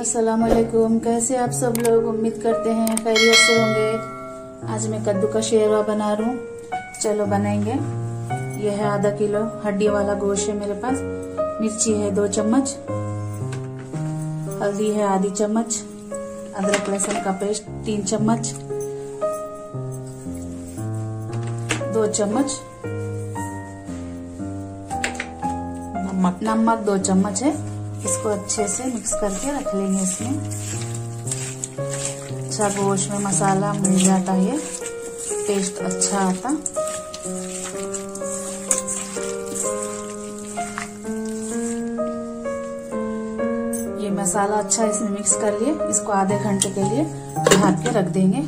अस्सलामुअलैकुम। कैसे आप सब लोग, उम्मीद करते हैं खैरियत से होंगे। आज मैं कद्दू का शेरवा बना रहा हूँ, चलो बनाएंगे। यह है आधा किलो हड्डी वाला गोश्त है मेरे पास। मिर्ची है 2 चम्मच, हल्दी है आधी चम्मच, अदरक लहसुन का पेस्ट 3 चम्मच, 2 चम्मच नमक 2 चम्मच है। इसको अच्छे से मिक्स करके रख लेंगे। इसमें अच्छा गोश्त में मसाला मिल जाता है, टेस्ट अच्छा आता। ये मसाला अच्छा इसमें मिक्स कर लिए। इसको आधे घंटे के लिए ढक के रख देंगे।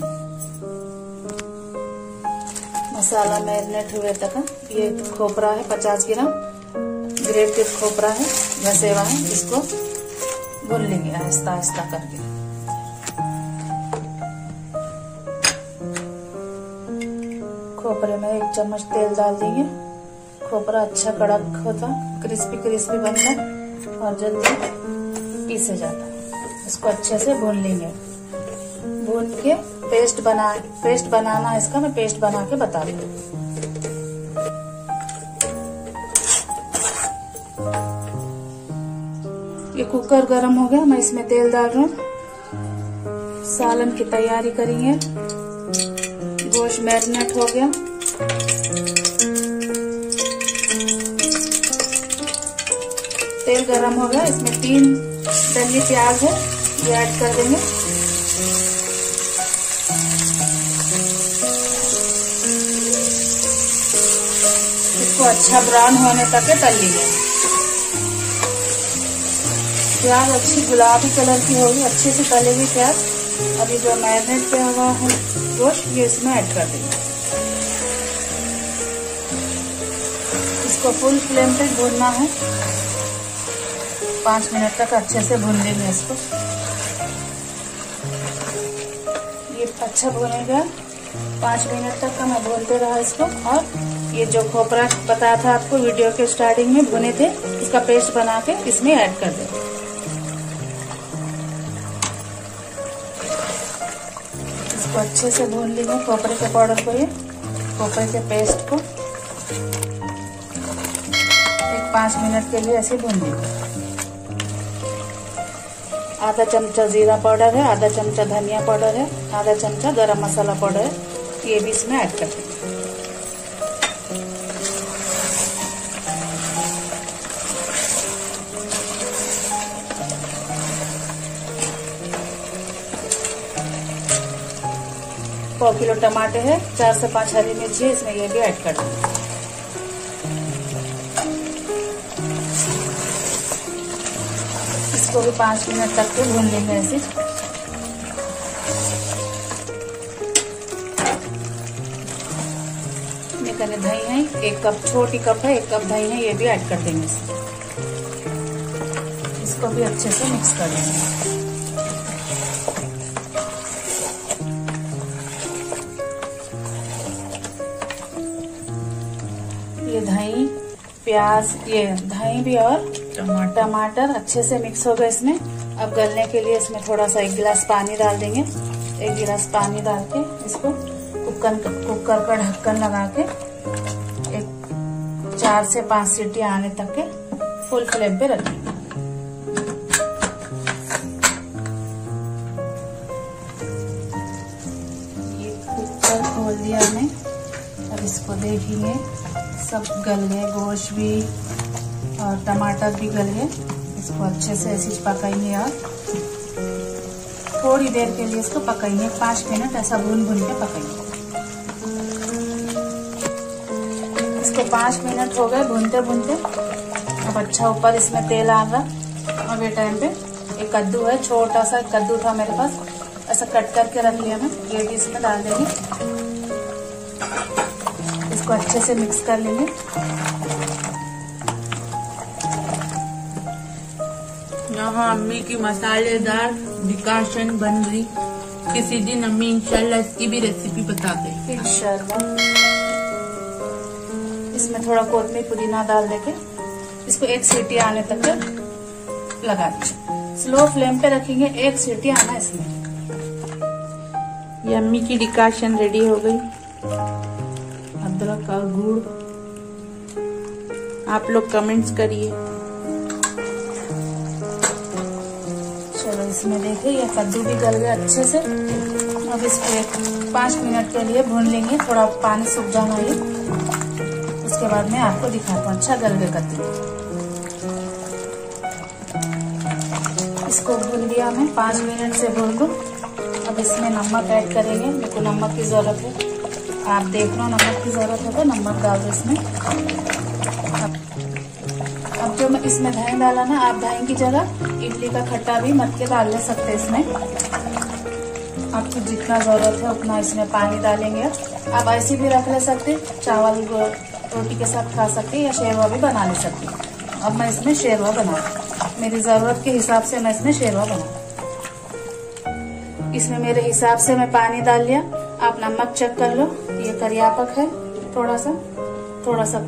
मसाला मैरिनेट हुए तक। ये खोपरा है 50 ग्राम, ग्रेट के खोपरा है या सेवा है, इसको भून लेंगे आहिस्ता आहिस्ता करके। खोपरे में 1 चम्मच तेल डाल देंगे। खोपरा अच्छा कड़क होता, क्रिस्पी क्रिस्पी बनता और जल्दी पीसे जाता। इसको अच्छे से भून लेंगे। भून के पेस्ट बनाना इसका मैं पेस्ट बना के बता रही हूँ। ये कुकर गरम हो गया, मैं इसमें तेल डाल रहा हूँ। सालन की तैयारी करेंगे। गोश्त मैरिनेट हो गया। तेल गरम हो गया, इसमें 3 डली प्याज है, ये ऐड कर देंगे। इसको अच्छा ब्राउन होने तक तल लेंगे। प्याज अच्छी गुलाबी कलर की होगी, अच्छे से तले हुए प्याज। अभी जो मैरिनेट किया हुआ है गोश्त, ये इसमें ऐड कर देंगे। इसको फुल फ्लेम पे भूनना है। 5 मिनट तक अच्छे से भून लेंगे इसको। ये अच्छा भूनेगा। 5 मिनट तक का मैं भूनते रहा इसको। और ये जो खोपरा बताया था आपको वीडियो के स्टार्टिंग में भुने थे, इसका पेस्ट बना के इसमें ऐड कर देंगे। तो अच्छे से भून लेंगे कोपरे के पाउडर को, ये कोपरे के पेस्ट को। 5 मिनट के लिए ऐसे भून लेंगे। आधा चमचा जीरा पाउडर है, आधा चमचा धनिया पाउडर है, आधा चमचा गरम मसाला पाउडर है, ये भी इसमें ऐड कर देंगे। 1 किलो टमाटर है, 4 से 5 हरी मिर्ची है, इसमें ये भी ऐड कर देंगे। इसको भी 5 मिनट तक के भून लेंगे ऐसे। निकलने दही है 1 कप, छोटी कप है 1 कप दही है, ये भी ऐड कर देंगे। इसको भी अच्छे से मिक्स कर देंगे। ये दही प्याज, ये दही भी और टमाटर अच्छे से मिक्स हो गए इसमें। अब गलने के लिए इसमें थोड़ा सा 1 गिलास पानी डाल देंगे। 1 गिलास पानी डाल के इसको कुकर का ढक्कन लगा के 4 से 5 सीटी आने तक के फुल फ्लेम पे रखें। ये कुकर खोल दिया मैं। अब इसको देखेंगे, सब गल गए, गोश्त भी और टमाटर भी गल गए। इसको अच्छे से ऐसे पकाइए और थोड़ी देर के लिए इसको पकाइए। 5 मिनट ऐसा भून के पकाइए। इसको 5 मिनट हो गए भूनते भूनते। अब अच्छा ऊपर इसमें तेल आ रहा। अब ये टाइम पे एक कद्दू है, छोटा सा कद्दू था मेरे पास, ऐसा कट करके रख लिया मैं, ये भी इसमें डाल देंगे। इसको अच्छे से मिक्स कर लेंगे। यहाँ अम्मी की मसालेदार डिकाशन बन रही। किसी दिन अम्मी इंशाल्लाह इसकी भी रेसिपी बता दें इंशाल्लाह। इसमें थोड़ा कोतमी पुदीना डाल देके इसको 1 सीटी आने तक लगा दीजिए। स्लो फ्लेम पे रखेंगे, एक सीटी आना इसमें। यम्मी की डिकाशन रेडी हो गई। अदरक और गुड़, आप लोग कमेंट्स करिए। चलो इसमें देखिए ये कद्दू भी गल गया अच्छे से। अब इस पे 5 मिनट के लिए भून लेंगे, थोड़ा पानी सूख जाना है। उसके बाद मैं आपको दिखाता हूँ। अच्छा गल गया कद्दू, इसको भून दिया मैं 5 मिनट से भून को। अब इसमें नमक ऐड करेंगे, मेरे को नमक की जरूरत है। आप देख लो नमक की जरूरत है तो नमक डाल दो इसमें। अब जो मैं इसमें दही डाला ना, आप दही की जगह इडली का खट्टा भी मटके डाल ले सकते इसमें। आपको जितना जरूरत है उतना इसमें पानी डालेंगे। आप ऐसे भी रख ले सकते, चावल रोटी के साथ खा सकते या शेरवा भी बना ले सकते। अब मैं इसमें शेरवा बनाऊंगी, मेरी ज़रूरत के हिसाब से मैं इसमें शेरवा बनाऊँ। इसमें मेरे हिसाब से मैं पानी डाल लिया, आप नमक चेक कर लो। ये करियापक है थोड़ा सा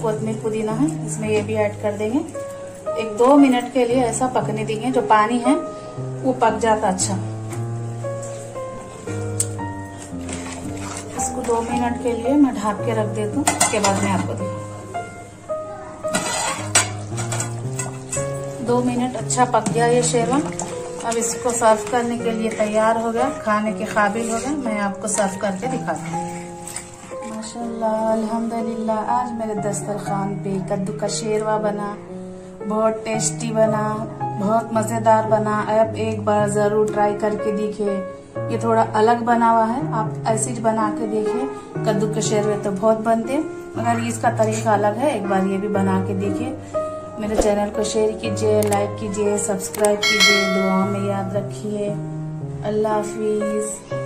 कोतमीर पुदीना है, इसमें ये भी ऐड कर देंगे। 1-2 मिनट के लिए ऐसा पकने देंगे, जो पानी है वो पक जाता। अच्छा इसको 2 मिनट के लिए मैं ढाँप के रख देती हूँ, उसके बाद मैं आपको दिखाऊँ। 2 मिनट अच्छा पक गया ये शेरवा। अब इसको सर्व करने के लिए तैयार हो गया, खाने के काबिल हो गया। मैं आपको सर्व करके दिखाती हूँ। माशाल्लाह अल्हम्दुलिल्लाह, आज मेरे दस्तरखान पे कद्दू का शेरवा बना, बहुत टेस्टी बना, बहुत मज़ेदार बना। आप एक बार ज़रूर ट्राई करके देखिए। ये थोड़ा अलग बना हुआ है, आप ऐसे बना के देखिए। कद्दू के शेरवे तो बहुत बनते, मगर इसका तरीका अलग है। एक बार ये भी बना के देखिए। मेरे चैनल को शेयर कीजिए, लाइक कीजिए, सब्सक्राइब कीजिए। दुआ में याद रखिए। अल्लाह हाफिज़।